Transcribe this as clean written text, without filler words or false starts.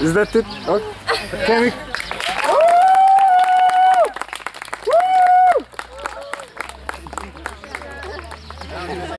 Is that it? Okay. Can we?